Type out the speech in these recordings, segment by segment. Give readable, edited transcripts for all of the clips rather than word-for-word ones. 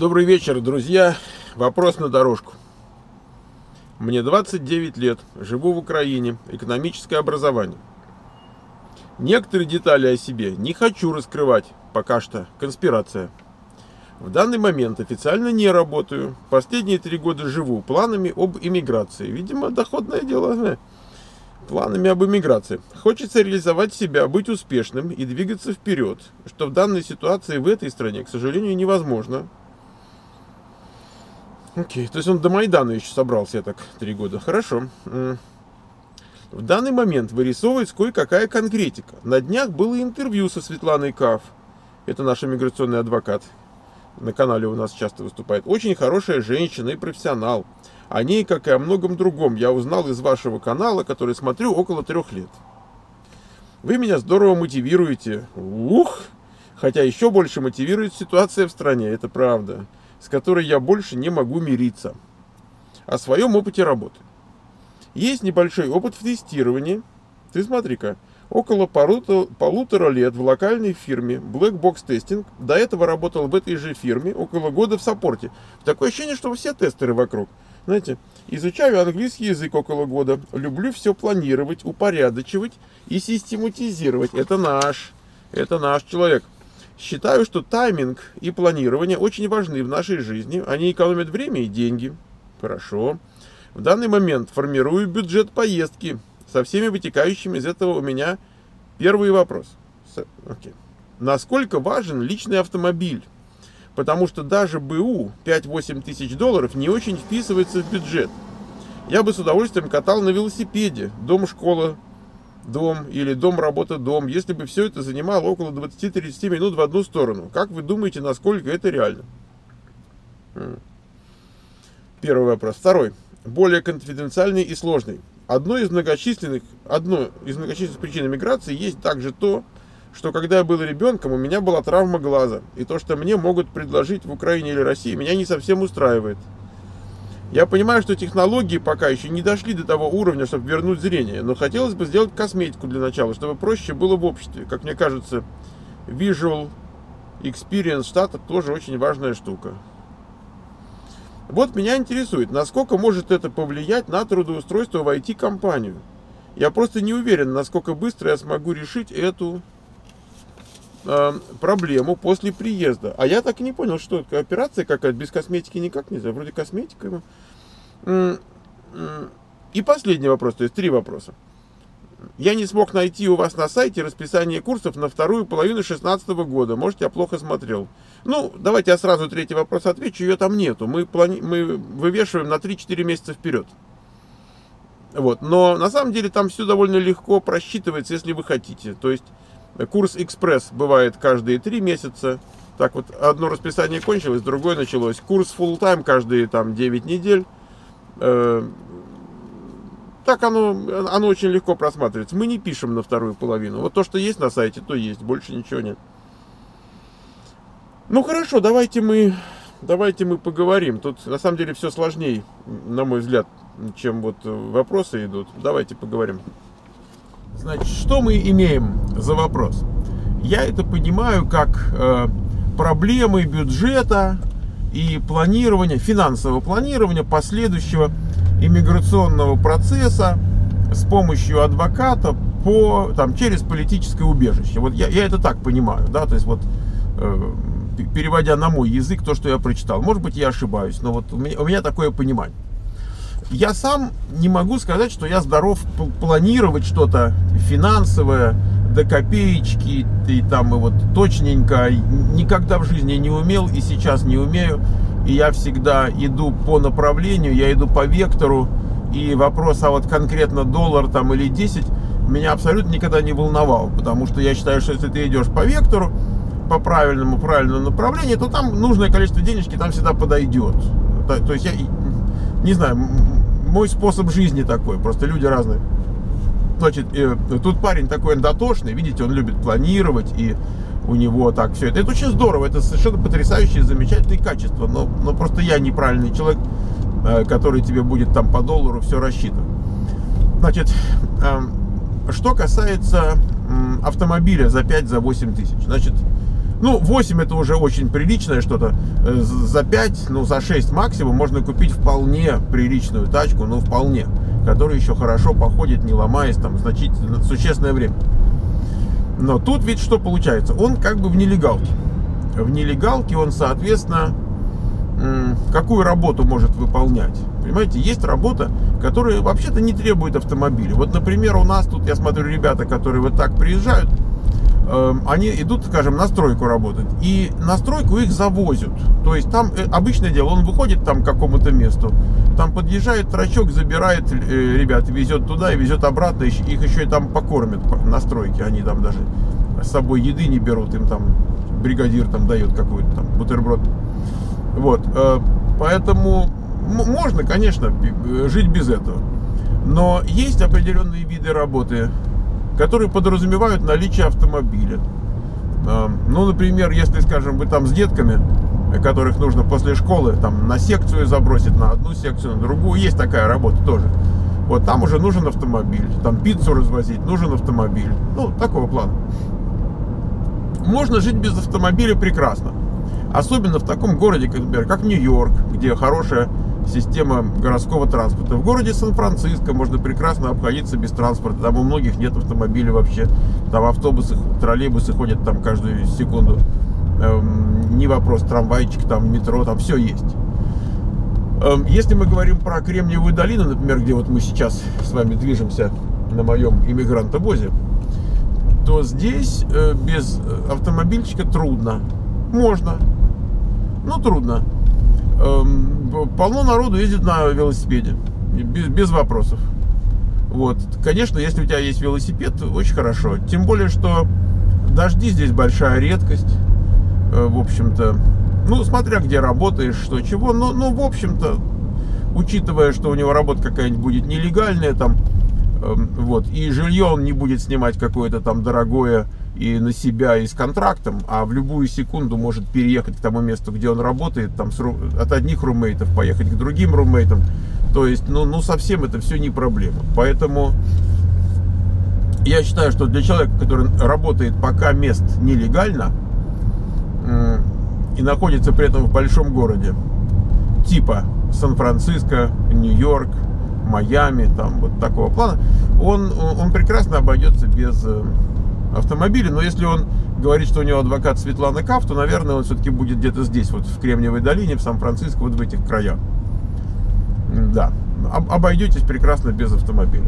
Добрый вечер, друзья. Вопрос на дорожку. Мне 29 лет, живу в Украине, экономическое образование. Некоторые детали о себе не хочу раскрывать, пока что конспирация. В данный момент официально не работаю, последние 3 года живу планами об эмиграции. Видимо, доходное дело. Планами об эмиграции. Хочется реализовать себя, быть успешным и двигаться вперед, что в данной ситуации в этой стране, к сожалению, невозможно. Окей, то есть он до Майдана еще собрался, я так 3 года. Хорошо. В данный момент вырисовывается кое-какая конкретика. На днях было интервью со Светланой Кафф. Это наш миграционный адвокат. На канале у нас часто выступает. Очень хорошая женщина и профессионал. О ней, как и о многом другом, я узнал из вашего канала, который смотрю около 3 лет. Вы меня здорово мотивируете. Ух! Хотя еще больше мотивирует ситуация в стране, это правда, с которой я больше не могу мириться. О своем опыте работы. Есть небольшой опыт в тестировании. Ты смотри-ка. Около 1,5 лет в локальной фирме Black Box Testing. До этого работал в этой же фирме около года в саппорте. Такое ощущение, что все тестеры вокруг. Знаете, изучаю английский язык около года. Люблю все планировать, упорядочивать и систематизировать. Это наш человек. Считаю, что тайминг и планирование очень важны в нашей жизни. Они экономят время и деньги. Хорошо. В данный момент формирую бюджет поездки. Со всеми вытекающими из этого у меня первый вопрос. Окей. Насколько важен личный автомобиль? Потому что даже БУ 5-8 тысяч долларов не очень вписывается в бюджет. Я бы с удовольствием катал на велосипеде. Дом, школа, дом или дом, работа, дом. Если бы все это занимало около 20-30 минут в одну сторону. Как вы думаете, насколько это реально? Первый вопрос. Второй. Более конфиденциальный и сложный. Одной из многочисленных причин эмиграции есть также то, что когда я был ребенком, у меня была травма глаза, и то, что мне могут предложить в Украине или России, меня не совсем устраивает. Я понимаю, что технологии пока еще не дошли до того уровня, чтобы вернуть зрение, но хотелось бы сделать косметику для начала, чтобы проще было в обществе. Как мне кажется, visual experience штатов тоже очень важная штука. Вот меня интересует, насколько может это повлиять на трудоустройство в IT-компанию. Я просто не уверен, насколько быстро я смогу решить эту проблему после приезда. А я так и не понял, что операция какая-то, без косметики никак нельзя, вроде косметика. И последний вопрос, то есть 3 вопроса. Я не смог найти у вас на сайте расписание курсов на 2-ю половину 2016 года. Может, я плохо смотрел. Ну, давайте я сразу 3-й вопрос отвечу. Ее там нету. Мы вывешиваем на 3-4 месяца вперед. Вот. Но на самом деле там все довольно легко просчитывается, если вы хотите. То есть курс экспресс бывает каждые 3 месяца. Так вот, одно расписание кончилось, другое началось. Курс full-time каждые там 9 недель. Так оно очень легко просматривается. Мы не пишем на 2-ю половину. Вот то, что есть на сайте, то есть. Больше ничего нет. Ну хорошо, давайте мы поговорим. Тут на самом деле все сложнее, на мой взгляд, чем вот вопросы идут. Давайте поговорим. Значит, что мы имеем за вопрос? Я это понимаю как проблемы бюджета и планирования, финансового планирования последующего иммиграционного процесса с помощью адвоката через политическое убежище. Вот я это так понимаю, да, то есть вот переводя на мой язык то, что я прочитал. Может быть, я ошибаюсь, но вот у меня такое понимание. Я сам не могу сказать, что я здоров планировать что-то финансовое до копеечки, и там и вот точненько. Никогда в жизни не умел и сейчас не умею. И я всегда иду по направлению, я иду по вектору, и вопрос, а вот конкретно доллар там или 10, меня абсолютно никогда не волновал, потому что я считаю, что если ты идешь по вектору, по правильному направлению, то там нужное количество денежки там всегда подойдет. То есть я, не знаю, мой способ жизни такой, просто люди разные. Значит, тут парень такой дотошный, видите, он любит планировать, и у него так все это. Это очень здорово, это совершенно потрясающие, замечательные качества, но просто я неправильный человек, который тебе будет там по доллару все рассчитывать. Значит, что касается автомобиля за 5-8 тысяч, значит, Ну, 8 это уже очень приличное что-то. За 5, ну, за 6 максимум можно купить вполне приличную тачку, ну, вполне, которая еще хорошо походит, не ломаясь, там, значительно, существенное время. Но тут ведь что получается? Он как бы в нелегалке. В нелегалке он, соответственно, какую работу может выполнять? Понимаете, есть работа, которая вообще-то не требует автомобиля. Вот, например, у нас тут, я смотрю, ребята, которые вот так приезжают, они идут, скажем, на стройку работать. И на стройку их завозят. То есть там обычное дело, он выходит там к какому-то месту, там подъезжает трачок, забирает ребят, везет туда и везет обратно. Их еще и там покормят на стройке. Они там даже с собой еды не берут, им там бригадир там дает какой-то там бутерброд. Вот, поэтому можно, конечно, жить без этого. Но есть определенные виды работы, которые подразумевают наличие автомобиля. Ну, например, если, скажем, вы там с детками, которых нужно после школы там на секцию забросить, на одну секцию, на другую, есть такая работа тоже. Вот там уже нужен автомобиль, там пиццу развозить, нужен автомобиль. Ну, такого плана. Можно жить без автомобиля прекрасно. Особенно в таком городе, например, как Нью-Йорк, где хорошая система городского транспорта. В городе Сан-Франциско можно прекрасно обходиться без транспорта. Там у многих нет автомобиля вообще. Там автобусы, троллейбусы ходят там каждую секунду. Не вопрос, трамвайчик, там метро, там все есть. Если мы говорим про Кремниевую долину, например, где вот мы сейчас с вами движемся на моем иммигрантовозе, то здесь без автомобильчика трудно. Можно. Но трудно. Полно народу ездит на велосипеде. Без вопросов. Вот. Конечно, если у тебя есть велосипед, очень хорошо. Тем более, что дожди здесь большая редкость. В общем-то. Ну, смотря где работаешь, что, чего. Но в общем-то, учитывая, что у него работа какая-нибудь будет нелегальная, там, вот, и жилье он не будет снимать какое-то там дорогое, и на себя, и с контрактом, а в любую секунду может переехать к тому месту, где он работает, там от одних румейтов поехать к другим румейтам. То есть, ну совсем это все не проблема. Поэтому я считаю, что для человека, который работает пока мест нелегально и находится при этом в большом городе, типа Сан-Франциско, Нью-Йорк, Майами, там вот такого плана, он прекрасно обойдется без автомобиля. Но если он говорит, что у него адвокат Светлана Кафф, то, наверное, он все-таки будет где-то здесь, вот в Кремниевой долине, в Сан-Франциско, вот в этих краях. Да, обойдетесь прекрасно без автомобиля.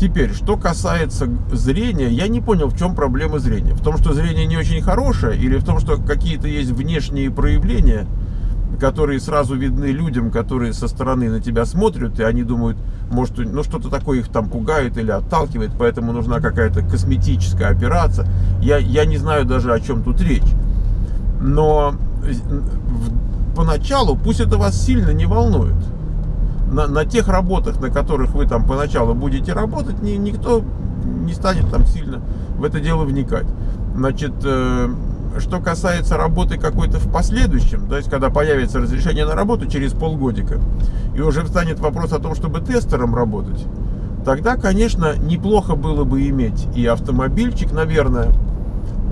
Теперь, что касается зрения, я не понял, в чем проблема зрения. В том, что зрение не очень хорошее, или в том, что какие-то есть внешние проявления, которые сразу видны людям, которые со стороны на тебя смотрят, и они думают, может, ну что-то такое их там пугает или отталкивает, поэтому нужна какая-то косметическая операция. Я не знаю даже, о чем тут речь. Но поначалу пусть это вас сильно не волнует. На тех работах, на которых вы там поначалу будете работать, никто не станет там сильно в это дело вникать. Значит, что касается работы какой-то в последующем, то есть когда появится разрешение на работу через полгодика, и уже встанет вопрос о том, чтобы тестером работать, тогда, конечно, неплохо было бы иметь и автомобильчик, наверное,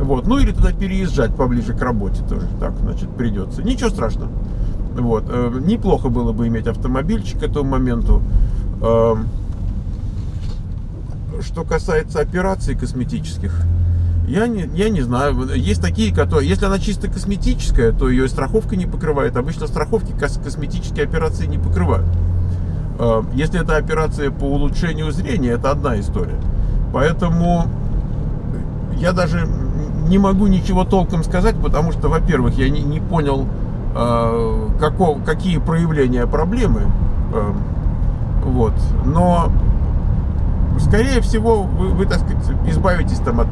вот, ну или туда переезжать поближе к работе тоже, так, значит, придется. Ничего страшного, вот, неплохо было бы иметь автомобильчик к этому моменту. Что касается операций косметических, я не знаю, есть такие, которые, если она чисто косметическая, то ее страховка не покрывает. Обычно страховки косметические операции не покрывают. Если это операция по улучшению зрения, это одна история. Поэтому я даже не могу ничего толком сказать, потому что, во-первых, я не понял, какие проявления проблемы. Вот. Но, скорее всего, вы, так сказать, избавитесь там от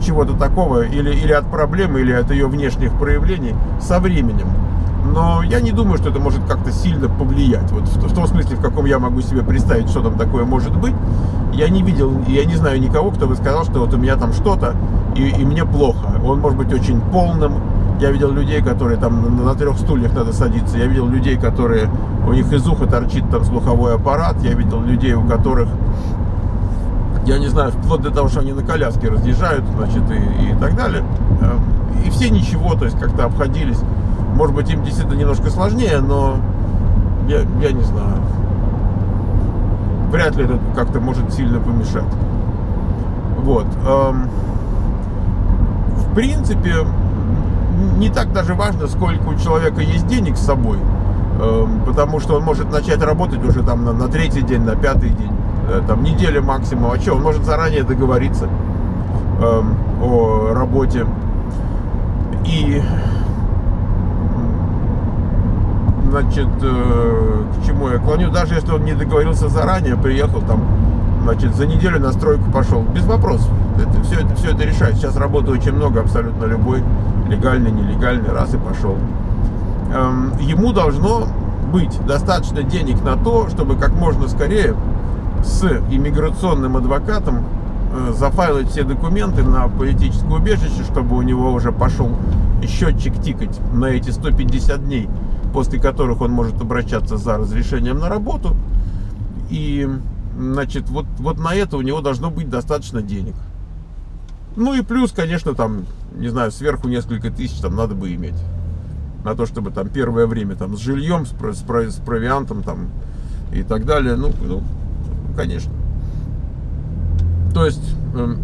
чего-то такого, или от проблемы, или от ее внешних проявлений со временем. Но я не думаю, что это может как-то сильно повлиять. Вот в том смысле, в каком я могу себе представить, что там такое может быть. Я не видел, я не знаю никого, кто бы сказал, что вот у меня там что-то, и мне плохо. Он может быть очень полным. Я видел людей, которые там на 3 стульях надо садиться. Я видел людей, которые, у них из уха торчит там слуховой аппарат. Я видел людей, у которых я не знаю, вплоть до того, что они на коляске разъезжают, значит, и так далее. И все ничего, то есть как-то обходились. Может быть, им действительно немножко сложнее, но я не знаю. Вряд ли это как-то может сильно помешать. Вот. В принципе, не так даже важно, сколько у человека есть денег с собой, потому что он может начать работать уже там на третий день, на пятый день, там неделя максимум, а что, он может заранее договориться о работе. И, значит, к чему я клоню, даже если он не договорился заранее, приехал там, значит, за неделю на стройку пошел, без вопросов, все это решает. Сейчас работы очень много, абсолютно любой, легальный, нелегальный, раз и пошел. Ему должно быть достаточно денег на то, чтобы как можно скорее с иммиграционным адвокатом зафайлить все документы на политическое убежище, чтобы у него уже пошел счетчик тикать на эти 150 дней, после которых он может обращаться за разрешением на работу. И, значит, вот на это у него должно быть достаточно денег. Ну и плюс, конечно, там, не знаю, сверху несколько тысяч там надо бы иметь на то, чтобы там первое время там с жильем, с провиантом там и так далее. Ну конечно. То есть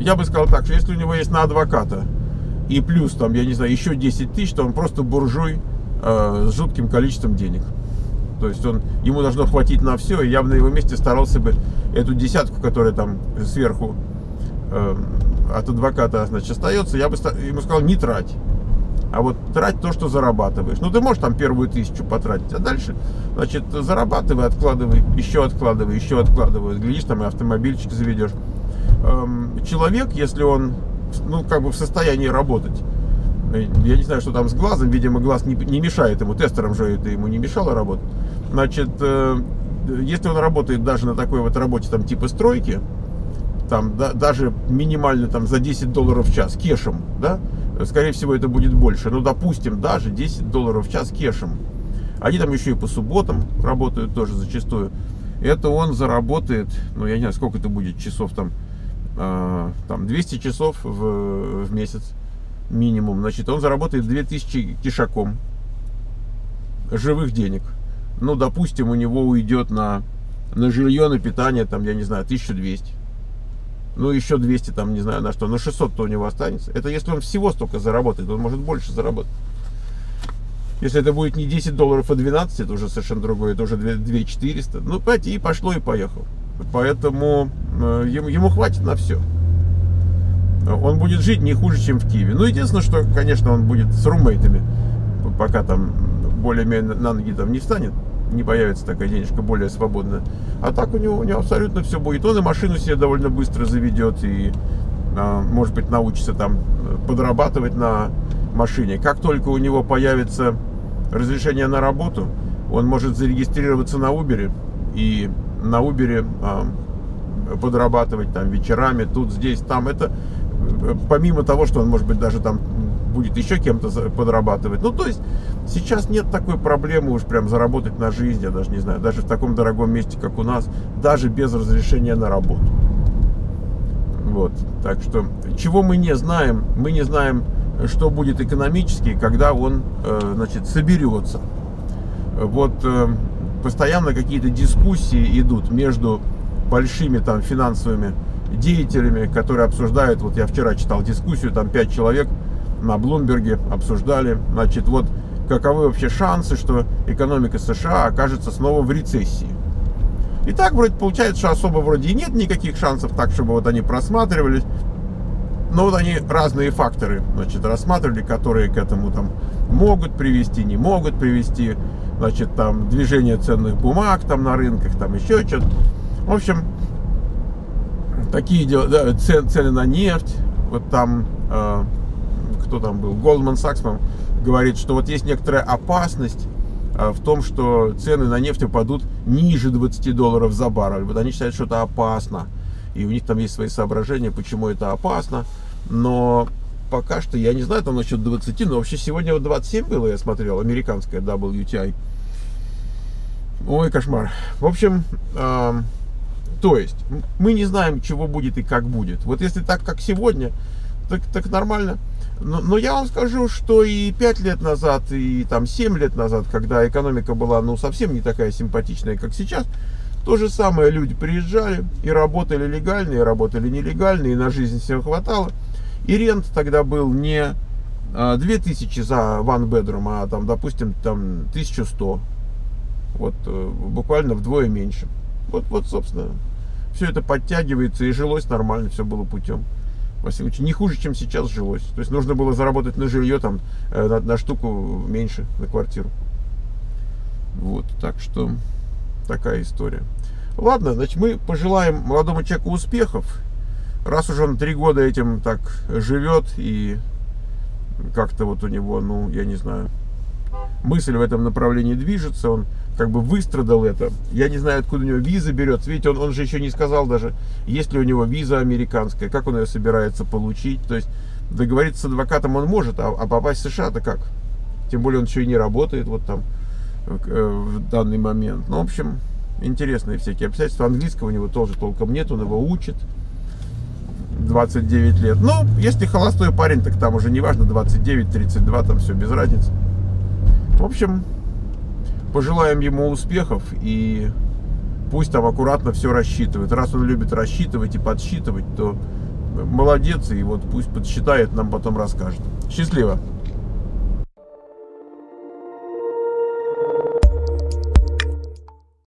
я бы сказал так, что если у него есть на адвоката и плюс там, я не знаю, еще 10 тысяч, то он просто буржуй с жутким количеством денег. То есть ему должно хватить на все, и я бы на его месте старался бы эту десятку, которая там сверху от адвоката, значит, остается, я бы ему сказал, не трать, а вот трать то, что зарабатываешь. Ну, ты можешь там первую тысячу потратить, а дальше, значит, зарабатывай, откладывай, еще откладывай, еще откладывай. Глядишь, там и автомобильчик заведешь. Человек, если он, ну, как бы в состоянии работать, я не знаю, что там с глазом, видимо, глаз не мешает ему, тестером же это ему не мешало работать. Значит, если он работает даже на такой вот работе, там, типа стройки, там, да, даже минимально там за $10 в час кешем, да, скорее всего, это будет больше, ну, допустим, даже $10 в час кешем, они там еще и по субботам работают тоже зачастую, это он заработает, ну, я не знаю, сколько это будет часов, там, там 200 часов в месяц минимум, значит, он заработает 2000 кишаком живых денег, ну, допустим, у него уйдет на жилье, на питание, там, я не знаю, 1200. Ну, еще 200, там, не знаю, на что, но 600-то у него останется. Это если он всего столько заработает, он может больше заработать. Если это будет не $10, а 12, это уже совершенно другое, это уже 2400. Ну, понимаете, и пошло, и поехал. Поэтому ему хватит на все. Он будет жить не хуже, чем в Киеве. Ну, единственное, что, конечно, он будет с румейтами, пока там более-менее на ноги там не встанет. Не появится такая денежка более свободная. А так у него абсолютно все будет. Он и машину себе довольно быстро заведет. И, может быть, научится там подрабатывать на машине. Как только у него появится разрешение на работу, он может зарегистрироваться на Uber. И на Uber подрабатывать там вечерами, тут, здесь, там. Это помимо того, что он, может быть, даже там будет еще кем-то подрабатывать. Ну, то есть, сейчас нет такой проблемы уж прям заработать на жизнь, я даже не знаю, даже в таком дорогом месте, как у нас, даже без разрешения на работу. Вот, так что, чего мы не знаем, что будет экономически, когда он, значит, соберется. Вот, постоянно какие-то дискуссии идут между большими там финансовыми деятелями, которые обсуждают, вот я вчера читал дискуссию, там 5 человек, на Блумберге обсуждали, значит, вот каковы вообще шансы, что экономика США окажется снова в рецессии. И так вроде получается, что особо вроде и нет никаких шансов, так чтобы вот они просматривались. Но вот они разные факторы, значит, рассматривали, которые к этому там могут привести, не могут привести, значит, там движение ценных бумаг там на рынках, там еще что-то. В общем, такие дела, да, цены на нефть, вот там... Кто там был, Голдман Сакс говорит, что вот есть некоторая опасность в том, что цены на нефть упадут ниже $20 за баррель. Вот они считают, что это опасно. И у них там есть свои соображения, почему это опасно. Но пока что, я не знаю, там насчет 20, но вообще сегодня вот 27 было, я смотрел, американская WTI. Ой, кошмар. В общем, То есть мы не знаем, чего будет и как будет. Вот если так, как сегодня, так нормально. Но я вам скажу, что и 5 лет назад, и там 7 лет назад, когда экономика была ну совсем не такая симпатичная, как сейчас, то же самое люди приезжали и работали легально, и работали нелегально, и на жизнь всем хватало. И рент тогда был не 2000 за one-bedroom, а там, допустим, там 1100. Вот буквально вдвое меньше. Вот, собственно, все это подтягивается, и жилось нормально, все было путем. Во всяком случае, не хуже, чем сейчас жилось. То есть нужно было заработать на жилье там на штуку меньше, на квартиру. Вот, так что такая история. Ладно, значит, мы пожелаем молодому человеку успехов. Раз уже он 3 года этим так живет, и как-то вот у него, ну, я не знаю, мысль в этом направлении движется, он как бы выстрадал это. Я не знаю, откуда у него виза берется. Видите, он же еще не сказал даже, есть ли у него виза американская, как он ее собирается получить. То есть договориться с адвокатом он может, а попасть в США-то как? Тем более он еще и не работает вот там в данный момент. Ну, в общем, интересные всякие обстоятельства. Английского у него тоже толком нет, он его учит. 29 лет. Ну, если холостой парень, так там уже не важно, 29, 32, там все без разницы. В общем, пожелаем ему успехов, и пусть там аккуратно все рассчитывает. Раз он любит рассчитывать и подсчитывать, то молодец, и вот пусть подсчитает, нам потом расскажет. Счастливо!